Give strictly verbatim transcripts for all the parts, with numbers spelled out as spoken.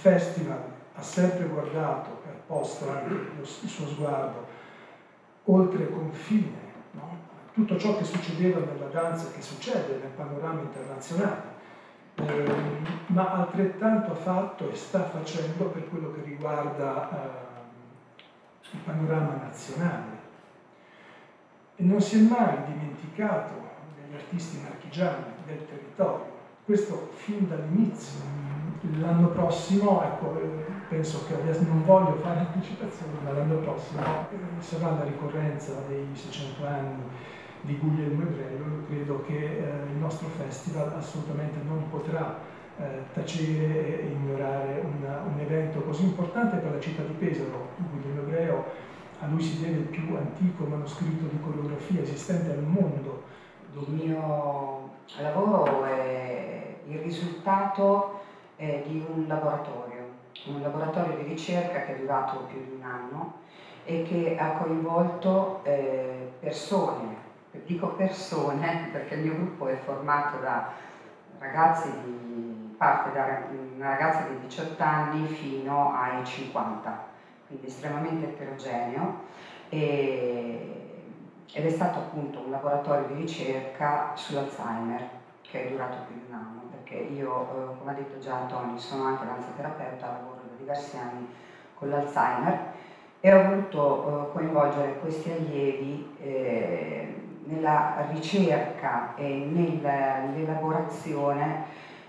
festival ha sempre guardato per posta anche lo, il suo sguardo oltre confine, no? Tutto ciò che succedeva nella danza, che succede nel panorama internazionale, eh, ma altrettanto ha fatto e sta facendo per quello che riguarda eh, il panorama nazionale. E non si è mai dimenticato degli artisti marchigiani, del territorio, questo fin dall'inizio. L'anno prossimo, ecco, penso che non voglio fare anticipazione, ma l'anno prossimo sarà la ricorrenza dei seicento anni di Guglielmo Ebreo. Io credo che eh, il nostro festival assolutamente non potrà eh, tacere e ignorare una, un evento così importante per la città di Pesaro. Guglielmo Ebreo, a lui si deve il più antico manoscritto di coreografia esistente al mondo. Il mio lavoro è il risultato eh, di un laboratorio, un laboratorio di ricerca che è durato più di un anno e che ha coinvolto eh, persone. Dico persone perché il mio gruppo è formato da ragazzi di, parte da una ragazza di diciotto anni fino ai cinquanta, quindi estremamente eterogeneo, e, ed è stato appunto un laboratorio di ricerca sull'Alzheimer che è durato più di un anno, perché io, come ha detto già Antonio, sono anche danzaterapeuta, lavoro da diversi anni con l'Alzheimer e ho voluto coinvolgere questi allievi eh, nella ricerca e nell'elaborazione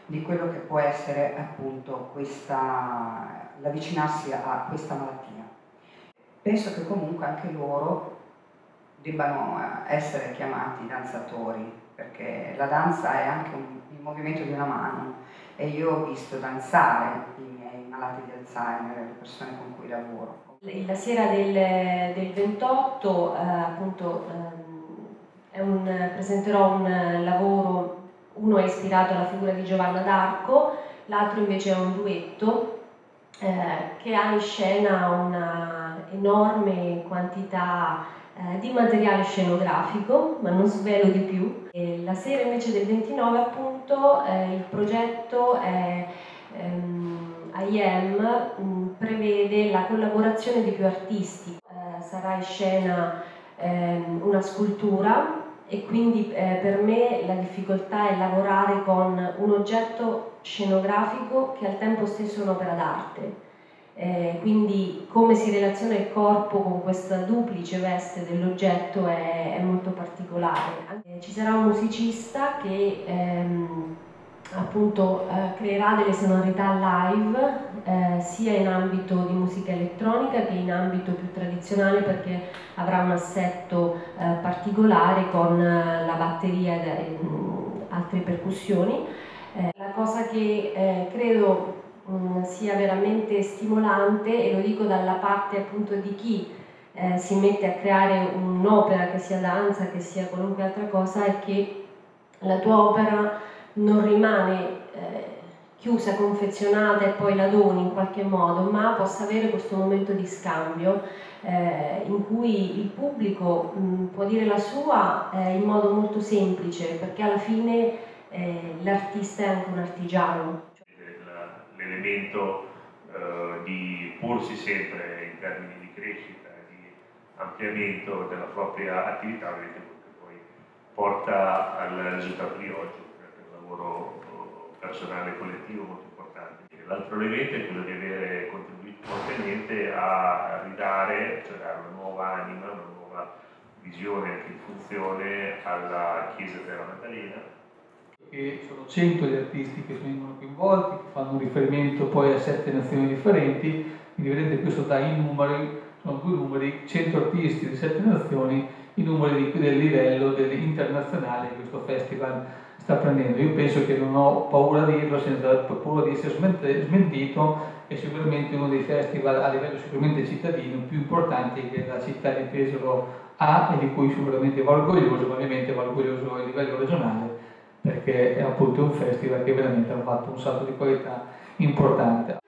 di quello che può essere appunto questa, l'avvicinarsi a questa malattia. Penso che comunque anche loro debbano essere chiamati danzatori, perché la danza è anche un, il movimento di una mano, e io ho visto danzare i miei malati di Alzheimer, le persone con cui lavoro. La sera del, del ventotto eh, appunto eh, Un, presenterò un lavoro, uno è ispirato alla figura di Giovanna d'Arco, l'altro invece è un duetto eh, che ha in scena una enorme quantità eh, di materiale scenografico, ma non svelo di più. E la sera invece del ventinove appunto eh, il progetto è, ehm, I E M mh, prevede la collaborazione di più artisti, eh, sarà in scena una scultura e quindi eh, per me la difficoltà è lavorare con un oggetto scenografico che al tempo stesso è un'opera d'arte, eh, quindi come si relaziona il corpo con questa duplice veste dell'oggetto è, è molto particolare. Ci sarà un musicista che ehm, appunto eh, creerà delle sonorità live eh, sia in ambito di musica elettronica che in ambito più tradizionale, perché avrà un assetto eh, particolare con eh, la batteria e eh, altre percussioni. Eh, la cosa che eh, credo mh, sia veramente stimolante, e lo dico dalla parte appunto di chi eh, si mette a creare un'opera, che sia danza, che sia qualunque altra cosa, è che la tua opera non rimane eh, chiusa, confezionata e poi la doni in qualche modo, ma possa avere questo momento di scambio eh, in cui il pubblico mh, può dire la sua eh, in modo molto semplice, perché alla fine eh, l'artista è anche un artigiano. L'elemento eh, di porsi sempre in termini di crescita, di ampliamento della propria attività, che poi porta al risultato di oggi. Personale e collettivo molto importante. L'altro elemento è quello di avere contribuito fortemente a ridare, cioè dare una nuova anima, una nuova visione anche in funzione alla Chiesa della Maddalena. Che sono cento gli artisti che vengono coinvolti, che fanno un riferimento poi a sette nazioni differenti, quindi vedete questo dà i numeri, sono due numeri, cento artisti di sette nazioni, i numeri del livello internazionale che questo festival sta prendendo. Io penso che non ho paura di dirlo, senza paura di essere smentito, è sicuramente uno dei festival a livello sicuramente cittadino più importanti che la città di Pesaro ha e di cui sicuramente va orgoglioso, ma ovviamente va orgoglioso a livello regionale, perché è appunto un festival che veramente ha fatto un salto di qualità importante.